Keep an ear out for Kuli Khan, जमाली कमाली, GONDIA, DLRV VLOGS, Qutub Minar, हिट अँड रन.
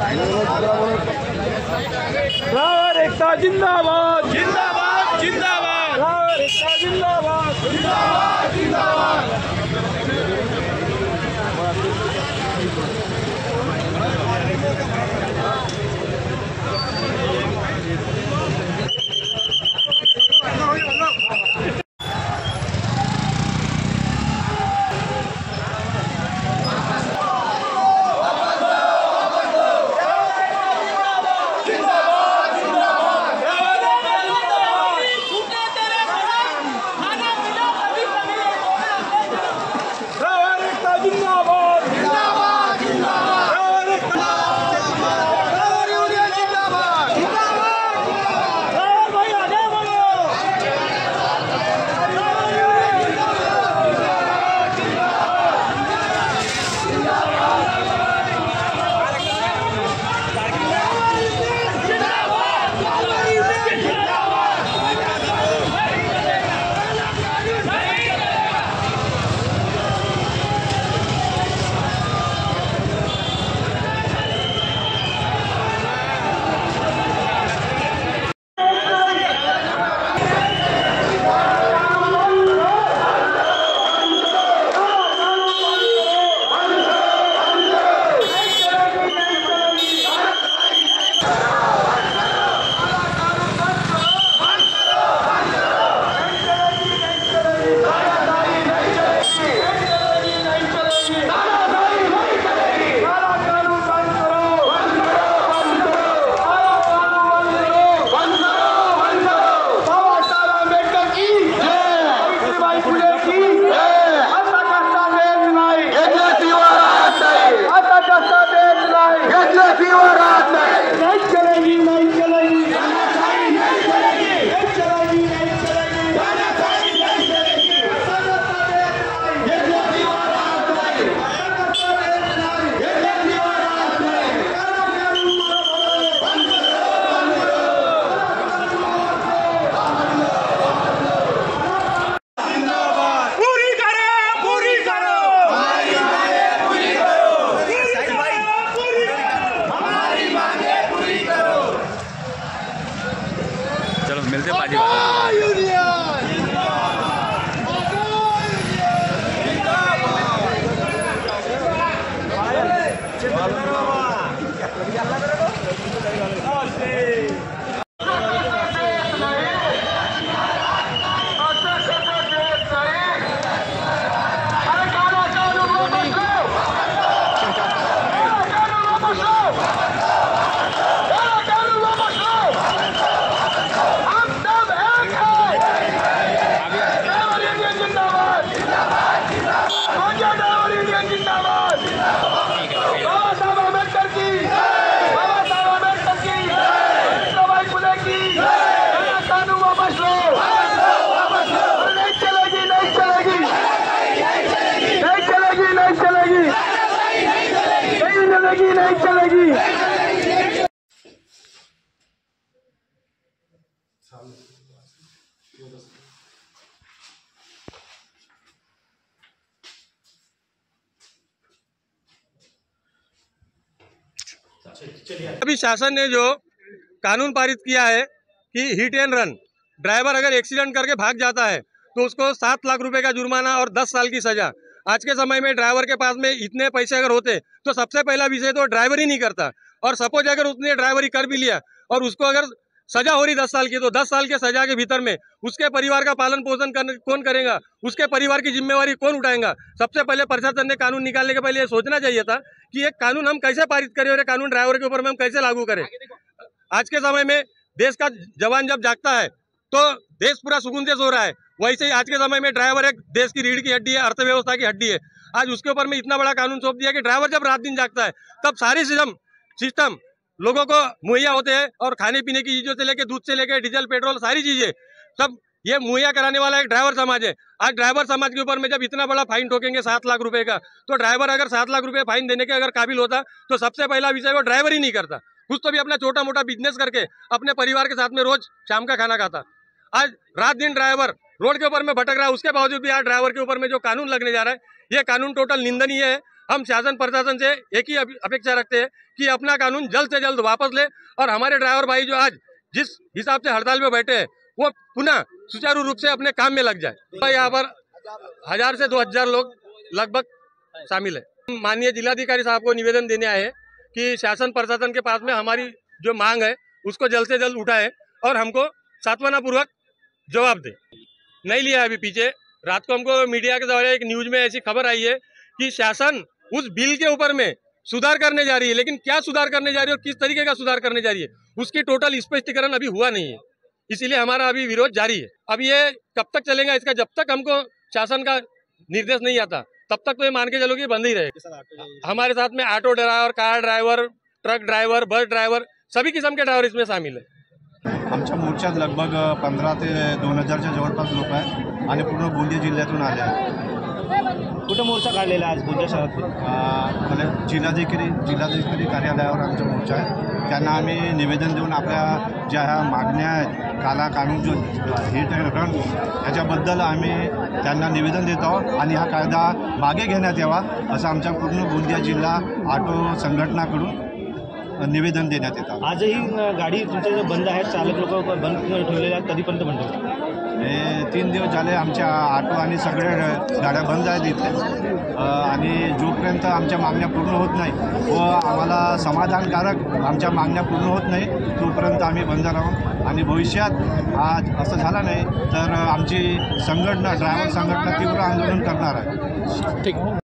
रावर एकता जिंदाबाद जिंदाबाद जिंदाबाद रावर एकता जिंदाबाद जिंदाबाद जिंदाबाद। मिलते पाजी नहीं चलेगी। अभी शासन ने जो कानून पारित किया है कि हिट एंड रन ड्राइवर अगर एक्सीडेंट करके भाग जाता है तो उसको 7 लाख रुपए का जुर्माना और 10 साल की सजा। आज के समय में ड्राइवर के पास में इतने पैसे अगर होते तो सबसे पहला विषय तो ड्राइवर ही नहीं करता, और सपोज अगर उसने ड्राइवरी कर भी लिया और उसको अगर सजा हो रही 10 साल की, तो 10 साल के सजा के भीतर में उसके परिवार का पालन पोषण कौन करेगा, उसके परिवार की जिम्मेवारी कौन उठाएगा। सबसे पहले प्रशासन ने कानून निकालने के पहले ये सोचना चाहिए था कि ये कानून हम कैसे पारित करें और कानून ड्राइवर के ऊपर में हम कैसे लागू करें। आज के समय में देश का जवान जब जागता है तो देश पूरा सुकून से सो रहा है, वैसे ही आज के समय में ड्राइवर एक देश की रीढ़ की हड्डी है, अर्थव्यवस्था की हड्डी है। आज उसके ऊपर में इतना बड़ा कानून सौंप दिया कि ड्राइवर जब रात दिन जागता है तब सारी सिस्टम लोगों को मुहैया होते हैं, और खाने पीने की चीज़ों से लेकर दूध से लेकर डीजल पेट्रोल सारी चीज़ें सब ये मुहैया कराने वाला एक ड्राइवर समाज है। आज ड्राइवर समाज के ऊपर में जब इतना बड़ा फाइन ठोकेंगे 7 लाख रुपए का, तो ड्राइवर अगर 7 लाख रुपए फाइन देने के अगर काबिल होता तो सबसे पहला विषय वो ड्राइवर ही नहीं करता, कुछ तो भी अपना छोटा मोटा बिजनेस करके अपने परिवार के साथ में रोज शाम का खाना खाता। आज रात दिन ड्राइवर रोड के ऊपर में भटक रहा है, उसके बावजूद भी आज ड्राइवर के ऊपर में जो कानून लगने जा रहा है ये कानून टोटल निंदनीय है। हम शासन प्रशासन से एक ही अपेक्षा रखते हैं कि अपना कानून जल्द से जल्द वापस ले और हमारे ड्राइवर भाई जो आज जिस हिसाब से हड़ताल में बैठे हैं वो पुनः सुचारू रूप से अपने काम में लग जाए। यहाँ पर 1000 से 2000 लोग लगभग शामिल है। माननीय जिलाधिकारी साहब को निवेदन देने आए हैं कि शासन प्रशासन के पास में हमारी जो मांग है उसको जल्द से जल्द उठाए और हमको सांत्वनापूर्वक जवाब दे। नहीं लिया अभी पीछे रात को हमको मीडिया के द्वारा एक न्यूज में ऐसी खबर आई है कि शासन उस बिल के ऊपर में सुधार करने जा रही है, लेकिन क्या सुधार करने जा रही है और किस तरीके का सुधार करने जा रही है उसकी टोटल स्पष्टीकरण अभी हुआ नहीं है, इसीलिए हमारा अभी विरोध जारी है। अब ये कब तक चलेगा इसका जब तक हमको शासन का निर्देश नहीं आता तब तक तो ये मान के चलो कि बंद ही रहे। हमारे साथ में auto driver, car driver, truck driver, bus driver सभी किस्म के ड्राइवर इसमें शामिल है। आमच्या मोर्चात लगभग 15 ते 2000च्या जवळपास लोक आहेत आणि पूर्ण गोंदिया जिल्ह्यातून आले आहेत। कुठे मोर्चा काढलेला आज गोंदिया शहरात? जिल्हाधिकारी कार्यालयावर आमचा मोर्चा आहे। त्यांना आम्ही निवेदन देऊन आपल्या ज्या मागण्या आहेत काला कानून जो हिट आहे त्याच्याबद्दल आम्ही त्यांना निवेदन देत आहोत आणि हा कायदा मागे घेण्यात यावा असं आमच्या पूर्ण गोंदिया जिल्हा ऑटो संघटनाकडून निवेदन देण्यात येतं। आजही गाडी तुमच्या बंद आहेत, चालक लोक बंद ठेवलेले आहेत, कधीपर्यंत बंद होईल? 3 दिवस झाले आमच्या ऑटो आणि सगळ्या गाड्या बंद आहेत इथे आणि जोपर्यंत आमच्या मागण्या पूर्ण होत नाही व आम्हाला समाधानकारक आमच्या मागण्या पूर्ण होत नाही तोपर्यंत आम्ही बंद राहू आणि भविष्यात आज असं झालं नाही तर आमची संघटना, ड्रायव्हर संघटना तीव्र आंदोलन करणार आहे। ठीक।